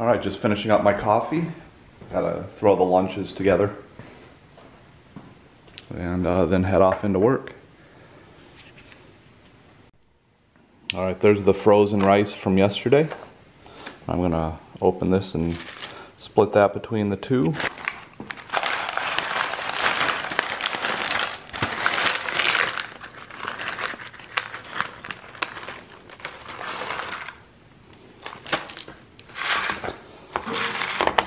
All right, just finishing up my coffee. Gotta throw the lunches together and then head off into work. All right, there's the frozen rice from yesterday. I'm gonna open this and split that between the two.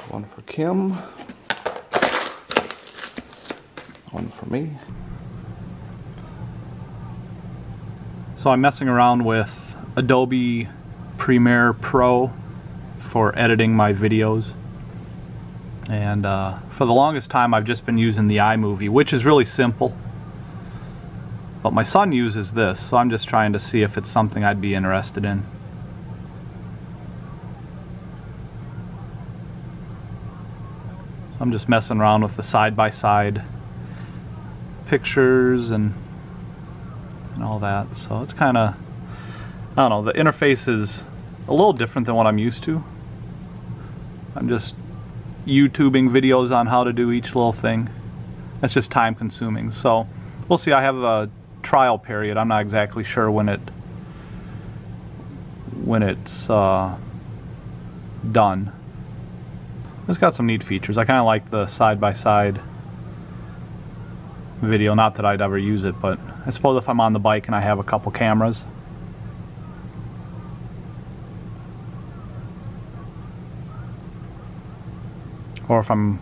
One for Kim, one for me. So I'm messing around with Adobe Premiere Pro for editing my videos, and for the longest time I've just been using the iMovie, which is really simple, but my son uses this, so I'm just trying to see if it's something I'd be interested in. I'm just messing around with the side-by-side pictures and all that, so it's kind of, I don't know, the interface is a little different than what I'm used to. I'm just YouTubing videos on how to do each little thing. That's just time consuming, so we'll see. I have a trial period. I'm not exactly sure when it's done. It's got some neat features. I kind of like the side-by-side video. Not that I'd ever use it, but I suppose if I'm on the bike and I have a couple cameras. Or if I'm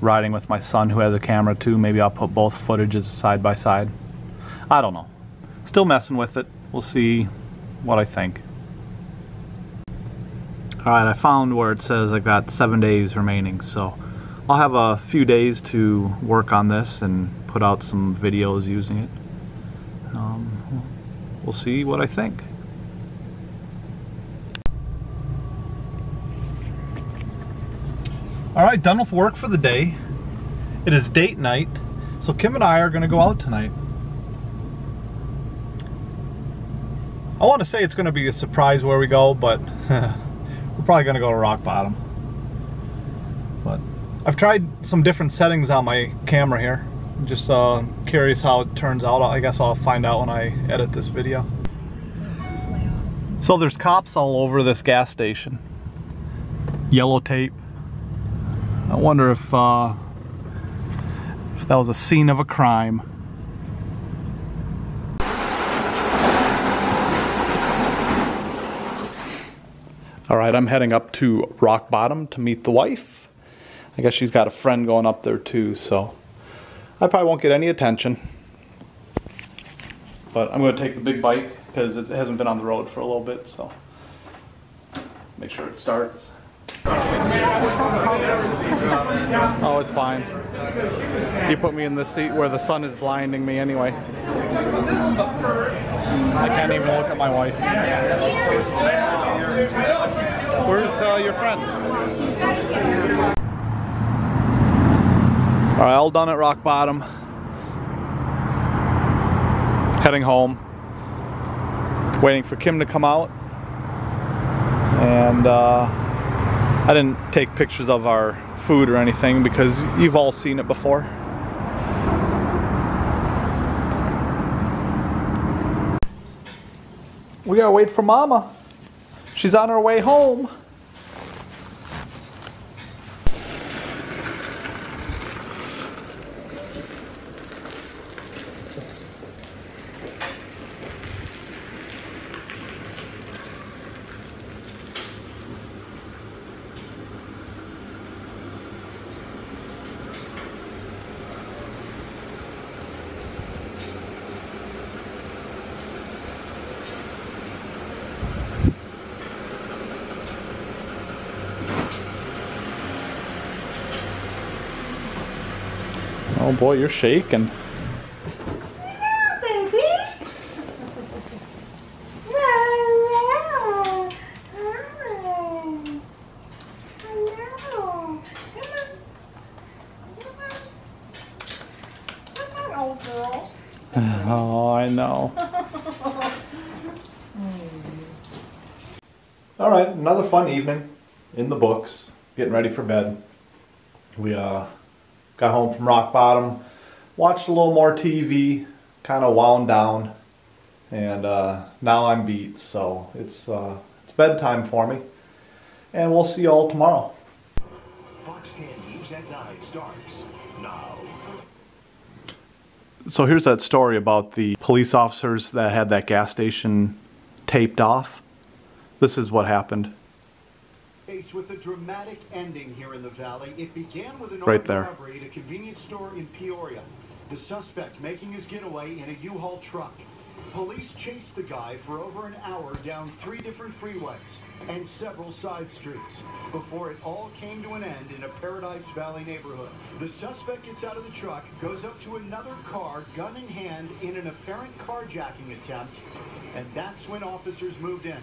riding with my son who has a camera too, maybe I'll put both footages side by side. I don't know. Still messing with it. We'll see what I think. Alright, I found where it says I've got 7 days remaining, so I'll have a few days to work on this and put out some videos using it. We'll see what I think. Alright, done with work for the day. It is date night, so Kim and I are going to go out tonight. I want to say it's going to be a surprise where we go, but we're probably going to go to Rock Bottom. But I've tried some different settings on my camera here. I'm just curious how it turns out. I guess I'll find out when I edit this video. So there's cops all over this gas station. Yellow tape. I wonder if that was a scene of a crime. All right, I'm heading up to Rock Bottom to meet the wife. I guess she's got a friend going up there too, so I probably won't get any attention. But I'm going to take the big bike because it hasn't been on the road for a little bit, so make sure it starts. Oh, it's fine. You put me in the seat where the sun is blinding me anyway. I can't even look at my wife. Where's your friend? Alright, all done at Rock Bottom. Heading home. Waiting for Kim to come out. And I didn't take pictures of our food or anything because you've all seen it before. We gotta wait for Mama. She's on her way home. Oh boy, you're shaking. No, baby. No. No. Come on, old girl. Oh, I know. All right, another fun evening. in the books, getting ready for bed. We got home from Rock Bottom, watched a little more TV, kind of wound down, and now I'm beat, so it's bedtime for me, and we'll see you all tomorrow. Fox 10 News at 9 starts now. So here's that story about the police officers that had that gas station taped off. This is what happened. With a dramatic ending here in the valley, it began with an armed robbery at a convenience store in Peoria. The suspect making his getaway in a U-Haul truck. Police chased the guy for over an hour down 3 different freeways and several side streets before it all came to an end in a Paradise Valley neighborhood. The suspect gets out of the truck, goes up to another car, gun in hand, in an apparent carjacking attempt, and that's when officers moved in.